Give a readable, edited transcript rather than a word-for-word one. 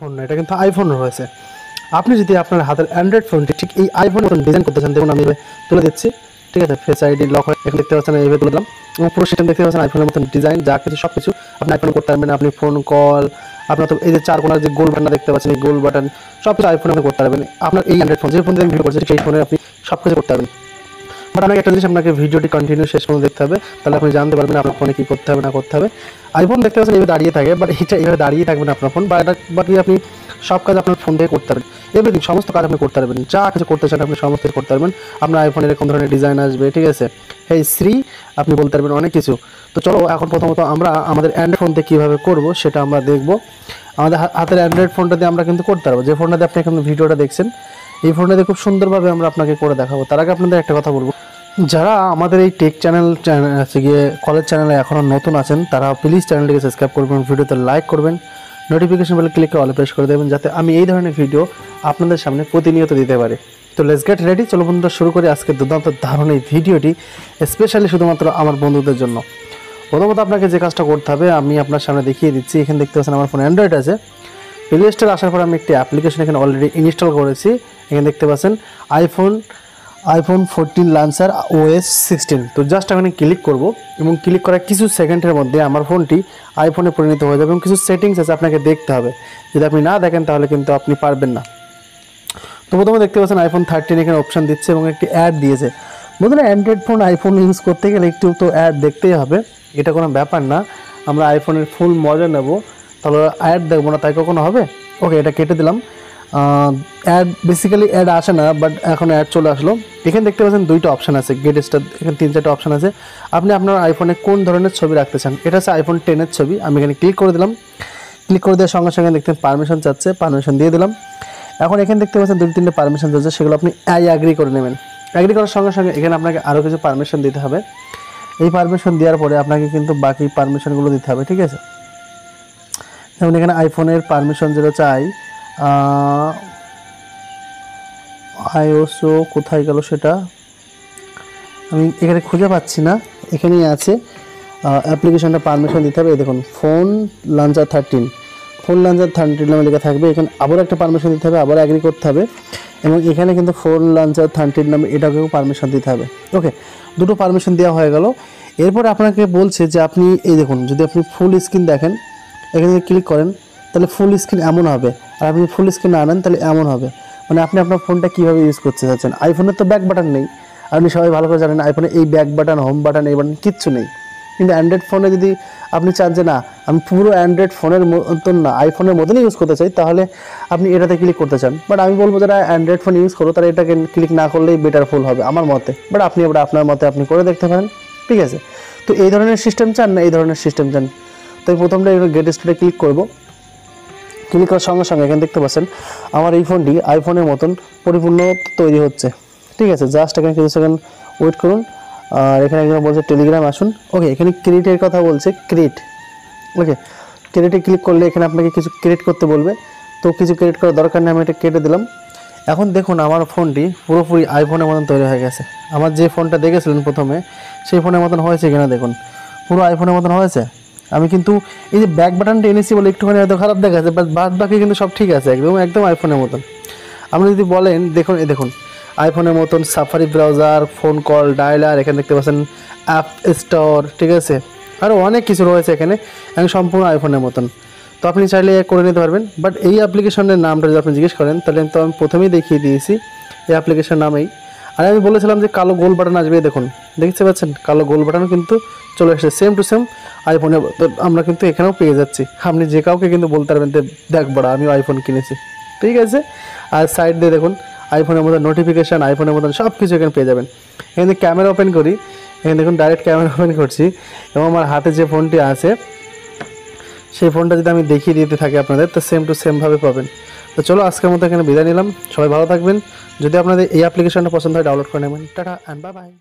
Phone ना, क्योंकि iPhone रही है। आपनी जी अपन हाथ एंड्रॉइड फोन ठीक आईफोन मत डिजाइन करते हैं, देखो हमें तुले दीची ठीक है। फेस आईडी लक है देखते ये तुले दिल और पुरो सिस्टम देखते हैं आईफोन मत डिजाइन जा सब कुछ अपनी आईफोन करते हैं। अपनी फोन कल अपना तो ये चार कोनार जो गोल बाटन देखते गोल बाटन सब कुछ आईफोन में करते हैं। अपना एंड्रॉइड फोन जो फोन देखिए भिडियो करते हैं फोन अपनी सब कुछ करते हैं। बट आपके एक जिस आपके भिडियो कन्टिन्यू शेष पर्यन्त देखते हैं, तब अपनी जानते हैं अपना फोने की करते हैं ना करते हैं। आईफोन देखते हैं ये दाड़िए थे बाट ये दाड़िए थकबें अपना फोन बाट अपनी सब क्या अपना फोन देखिए करते हैं। एवरिथिंग समस्त क्या अपनी करते हैं, जा क्या करते चाहें अपनी समस्त करते हैं। अपना आईफोन एरकम धरনের डिजाइन आसबे ठीक है। हे श्री अपनी बोलते हैं अनेक किछु। तो चलो एखन प्रथमत आमरा आमादेर एंड्रॉइड फोन ते किभाबे करब सेटा आमरा देखब। आमादेर हातेर एंड्रॉइड फोनटा दिये आमरा किन्तु करते पारबो, जे फोनटा दिये आपनि एखन भिडियोटा देखछेन এই ফোনটাতে খুব সুন্দরভাবে আমরা আপনাকে করে দেখাবো। তার আগে আপনাদের একটা কথা বলবো, যারা আমাদের এই টেক চ্যানেল আছে গিয়ে কলেজ চ্যানেলে এখনও নতুন আছেন তারা প্লিজ চ্যানেলটিকে সাবস্ক্রাইব করবেন, ভিডিওতে লাইক করবেন, নোটিফিকেশন বেল ক্লিক করে অল প্রেস করে দেবেন যাতে আমি এই ধরনের ভিডিও আপনাদের সামনে প্রতিনিয়ত দিতে পারি। তো লেটস গেট রেডি, চলো বন্ধুরা শুরু করি আজকে দুর্দান্ত দারুণ এই ভিডিওটি স্পেশালি শুধুমাত্র আমার বন্ধুদের জন্য। প্রথমত আপনাকে যে কাজটা করতে হবে আমি আপনার সামনে দেখিয়ে দিচ্ছি। এখানে দেখতে পাচ্ছেন আমার ফোন অ্যান্ড্রয়েড আছে। प्ले स्टोर आसार पर एक एप्लीकेशन एखे अलरेडी इन्स्टल कर देखते पाचन आईफोन आईफोन 14 लॉन्चर ओएस 16। तो जस्ट एखे क्लिक करब और क्लिक कर किछु सेकेंडर मध्य हमार फोनटी आईफोने परिणत हो जाए। किछु सेटिंग्स आछे आपनाके देखते हैं, यदि आपनी ना देखें ताहले किन्तु आपनी पारबेन ना। तो प्रथम देखते पाचन आईफोन 13 एखे अपशन दिच्छे और एक एड दिए बंधुरा। एंड्रॉइड फोन आईफोन यूज करते गेले एकटु तो एड देखते ही होबे, एटा कोनो ब्यापार ना। आमरा आईफोनेर फुल मजा नेब तब एड देखो ना तई कखो ओके ये केटे दिलाम। एड बेसिकली एड आसे ना बाट एखन एड चले आसलो। एखे देखते पाच्छेन दुईटा अपशन आछे, गेट स्टार्ट तीन चारटे अपशन आछे। आपनि आपनार आईफोने कोन धरनेर छवि राखते चान, एटा आछे आईफोन 10 एर छवि। आमि एखाने क्लिक करे दिलाम, क्लिक करे देওয়ার संगे संगे देखते पारमिशन चाচ্ছে, पारमिशन दिए दिलाम। एखन एखाने देखते पाच्छेन दुई तीनटे पारमिशन चाচ্ছে, सेगुलो आपनि आई एग्री करे नेবেন। एग्री करार संगे संगे एखाने आपनाके आरो किछु पारमिशन दिते होबे। एई पारमिशन देওয়ার परे आपनाके किन्तु बाकी पारमिशनगुलो दिते होबे ठीक आछे। যেমন এখানে আইফোনের পারমিশন যেটা চাই আইওসও কোথায় গেল সেটা আমি এখানে খুঁজে পাচ্ছি না, এখানেই আছে। অ্যাপ্লিকেশনটা পারমিশন দিতে হবে, এই দেখুন ফোন লঞ্চার 13 ফোন লঞ্চার 13 নামে লেখা থাকবে। এখানে আবার একটা পারমিশন দিতে হবে, আবার অ্যাগ্রি করতে হবে এবং এখানে কিন্তু ফোন লঞ্চার 13 নামে এটাকেও পারমিশন দিতে হবে। ওকে দুটো পারমিশন দেওয়া হয়ে গেল। এরপর আপনাকে বলছে যে আপনি এই দেখুন যদি আপনি ফুল স্ক্রিন দেখেন এখানে ক্লিক করেন তাহলে ফুল স্ক্রিন এমন হবে, আর আপনি ফুল স্ক্রিন আনেন তাহলে এমন হবে। মানে আপনি আপনার ফোনটা কীভাবে ইউজ করতে চাচ্ছেন। আইফোনের তো ব্যাক বাটন নেই, আপনি সবাই ভালো করে জানেন আইফোনে এই ব্যাক বাটন হোম বাটন এই বাটন কিচ্ছু নেই। কিন্তু অ্যান্ড্রয়েড ফোনে যদি আপনি চান যে না আমি পুরো অ্যান্ড্রয়েড ফোনের মতন না আইফোনের মতনই ইউজ করতে চাই তাহলে আপনি এটাতে ক্লিক করতে চান। বাট আমি বলবো যারা অ্যান্ড্রয়েড ফোন ইউজ করো তারা এটাকে ক্লিক না করলেই বেটার ফুল হবে আমার মতে। বাট আপনি আবার আপনার মতে আপনি করে দেখতে পারেন ঠিক আছে। তো এই ধরনের সিস্টেম চান না এই ধরনের সিস্টেম চান। तो प्रथम गेट स्टार्टे क्लिक करब, क्लिक कर संगे संगे एखे देखते पाचन हमारे फोन की आईफोन मतन परिपूर्ण तैरि हो ठीक है। जस्ट एखे किस सेकेंड वेट कर टेलिग्राम आसन ओके एखे क्रिएटर कथा बोलते क्रिएट ओके क्रिएटे क्लिक कर लेना आपके किस क्रिएट करते बोलें तो किस क्रिएट कर दरकार नहीं हमें केटे दिल। एन देखो हमार फोन की पुरोपुरी आईफोन मतन तैरि हो गए। हमारे जो फोन देखे प्रथम से फोन मतन होना देखो पुरो आईफोन मतन हो আমি কিন্তু এই যে ব্যাক বাটনটা এনেছি বলে একটুখানি হয়তো খারাপ দেখা যাচ্ছে, বাট বাদ বাকি কিন্তু সব ঠিক আছে একদম একদম আইফোনের মতন। আপনি যদি বলেন দেখুন এই দেখুন আইফোনের মতন Safari browser phone call dialer এখানে দেখতে পাচ্ছেন অ্যাপ স্টোর ঠিক আছে আরও অনেক কিছু রয়েছে এখানে সম্পূর্ণ আইফোনের মতন। তো আপনি চাইলে করে নিতে পারবেন। বাট এই অ্যাপ্লিকেশনের নামটা যদি আপনি জিজ্ঞেস করেন তাহলে তো আমি প্রথমেই দেখিয়ে দিয়েছি এই অ্যাপ্লিকেশন নামেই। আর আমি বলেছিলাম যে কালো গোল বাটন আসবে দেখুন দেখতে পাচ্ছেন কালো গোল বাটন কিন্তু চলে আসছে সেম টু সেম আইফোনে আমরা কিন্তু এখানেও পেয়ে যাচ্ছি। আপনি যে কাউকে কিন্তু বলতে পারবেন দেখ বড় আমি আইফোন কিনেছি ঠিক আছে। আর সাইড দিয়ে দেখুন আইফোনের মতন নোটিফিকেশান আইফোনের মতন সব কিছু এখানে পেয়ে যাবেন। এখানে ক্যামেরা ওপেন করি এখানে দেখুন ডাইরেক্ট ক্যামেরা ওপেন করছি এবং আমার হাতে যে ফোনটি আছে সেই ফোনটা যদি আমি দেখিয়ে দিতে থাকি আপনাদের তো সেম টু সেমভাবে পাবেন। তো চলো আজকের মতো এখানে বিদায় নিলাম, সবাই ভালো থাকবেন। যদি আপনাদের এই অ্যাপ্লিকেশনটা পছন্দ হয় ডাউনলোড করে নেবেন। Tata and bye by.